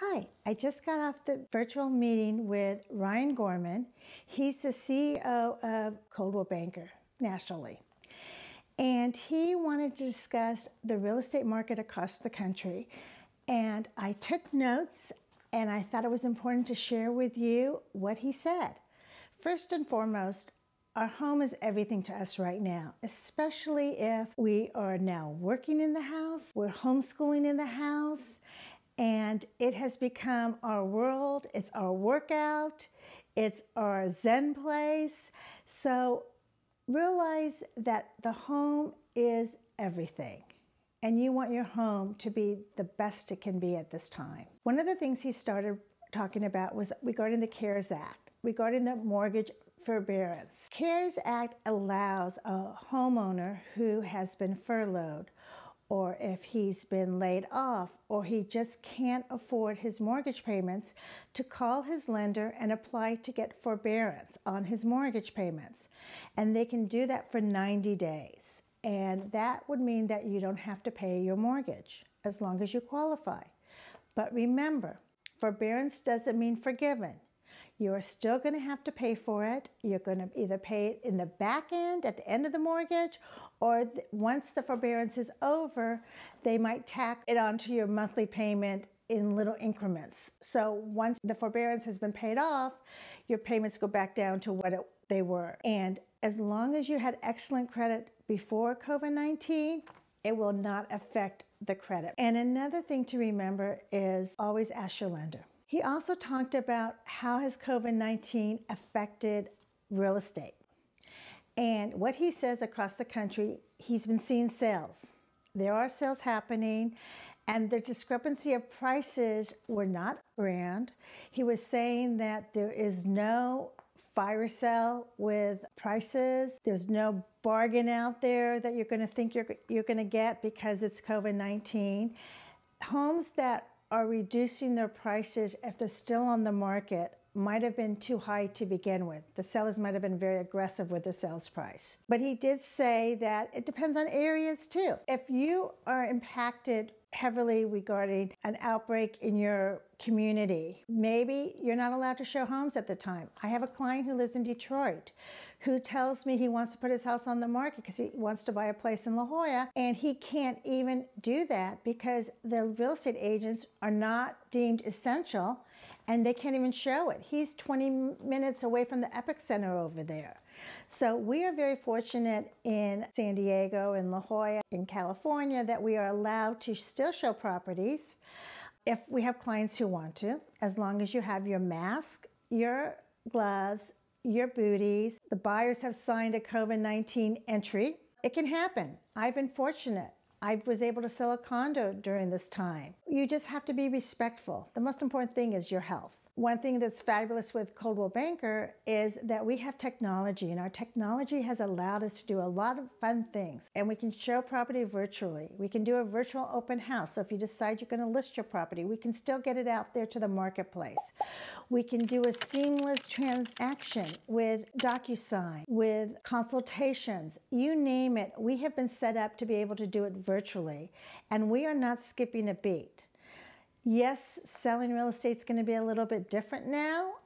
Hi, I just got off the virtual meeting with Ryan Gorman. He's the CEO of Coldwell Banker nationally. And he wanted to discuss the real estate market across the country. And I took notes and I thought it was important to share with you what he said. First and foremost, our home is everything to us right now, especially if we are now working in the house, we're homeschooling in the house, and it has become our world. It's our workout, it's our zen place. So realize that the home is everything, and you want your home to be the best it can be at this time. One of the things he started talking about was regarding the CARES Act, regarding the mortgage forbearance. CARES Act allows a homeowner who has been furloughed, or if he's been laid off, or he just can't afford his mortgage payments, to call his lender and apply to get forbearance on his mortgage payments. And they can do that for 90 days. And that would mean that you don't have to pay your mortgage as long as you qualify. But remember, forbearance doesn't mean forgiven. You're still going to have to pay for it. You're going to either pay it in the back end, at the end of the mortgage, or once the forbearance is over, they might tack it onto your monthly payment in little increments. So once the forbearance has been paid off, your payments go back down to what they were. And as long as you had excellent credit before COVID-19, it will not affect the credit. And another thing to remember is always ask your lender. He also talked about how has COVID-19 affected real estate. And what he says across the country, he's been seeing sales. There are sales happening, and the discrepancy of prices were not grand. He was saying that there is no fire sale with prices. There's no bargain out there that you're going to think you're going to get because it's COVID-19. Homes that are reducing their prices, if they're still on the market, might have been too high to begin with. The sellers might have been very aggressive with their sales price. But he did say that it depends on areas too. If you are impacted heavily regarding an outbreak in your community, maybe you're not allowed to show homes at the time. I have a client who lives in Detroit who tells me he wants to put his house on the market because he wants to buy a place in La Jolla, and he can't even do that because the real estate agents are not deemed essential and they can't even show it. He's 20 minutes away from the epicenter over there. So we are very fortunate in San Diego and La Jolla in California that we are allowed to still show properties if we have clients who want to, as long as you have your mask, your gloves, your booties. The buyers have signed a COVID-19 entry. It can happen. I've been fortunate. I was able to sell a condo during this time. You just have to be respectful. The most important thing is your health. One thing that's fabulous with Coldwell Banker is that we have technology, and our technology has allowed us to do a lot of fun things. And we can show property virtually. We can do a virtual open house. So if you decide you're going to list your property, we can still get it out there to the marketplace. We can do a seamless transaction with DocuSign, with consultations, you name it. We have been set up to be able to do it virtually, and we are not skipping a beat. Yes, selling real estate is going to be a little bit different now,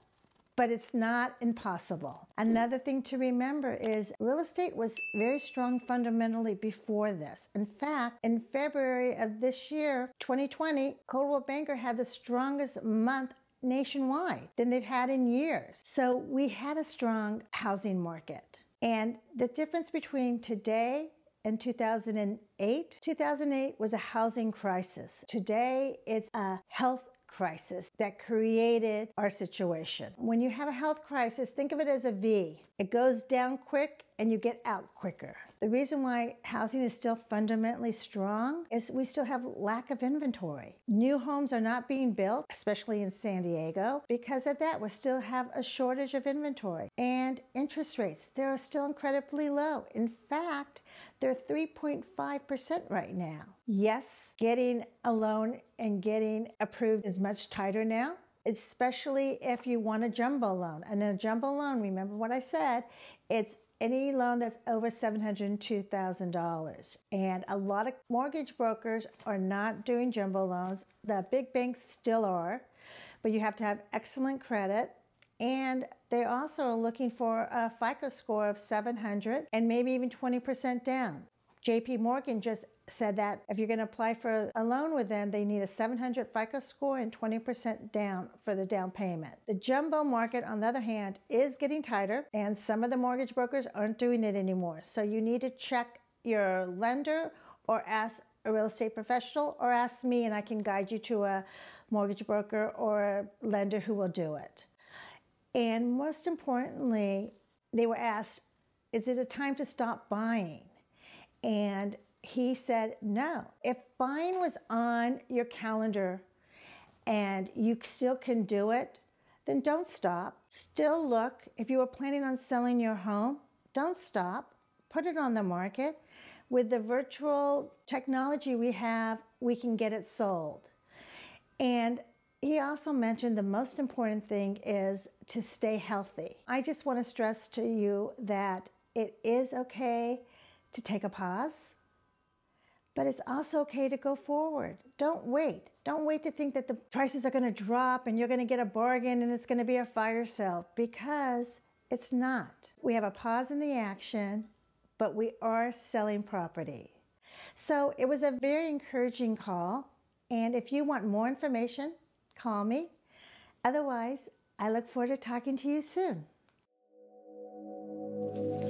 but it's not impossible. Another thing to remember is real estate was very strong fundamentally before this. In fact, in February of this year, 2020, Coldwell Banker had the strongest month nationwide than they've had in years. So we had a strong housing market. And the difference between today and 2008, 2008 was a housing crisis. Today, it's a health crisis that created our situation. When you have a health crisis, think of it as a V. It goes down quick and you get out quicker. The reason why housing is still fundamentally strong is we still have lack of inventory. New homes are not being built, especially in San Diego, because of that we still have a shortage of inventory. And interest rates, they're still incredibly low. In fact, they're 3.5% right now. Yes, getting a loan and getting approved is much tighter now, especially if you want a jumbo loan. And a jumbo loan, remember what I said, it's any loan that's over $702,000. And a lot of mortgage brokers are not doing jumbo loans. The big banks still are, but you have to have excellent credit. And they're also looking for a FICO score of 700 and maybe even 20% down. JP Morgan just said that if you're going to apply for a loan with them, they need a 700 FICO score and 20% down for the down payment. The jumbo market, on the other hand, is getting tighter, and some of the mortgage brokers aren't doing it anymore. So you need to check your lender or ask a real estate professional or ask me, and I can guide you to a mortgage broker or a lender who will do it. And most importantly, they were asked, is it a time to stop buying? And he said, no. If buying was on your calendar and you still can do it, then don't stop. Still look. If you were planning on selling your home, don't stop. Put it on the market. With the virtual technology we have, we can get it sold. And he also mentioned the most important thing is to stay healthy. I just want to stress to you that it is okay to take a pause, but it's also okay to go forward. Don't wait. Don't wait to think that the prices are going to drop and you're going to get a bargain and it's going to be a fire sale, because it's not. We have a pause in the action, but we are selling property. So it was a very encouraging call. And if you want more information, call me. Otherwise, I look forward to talking to you soon.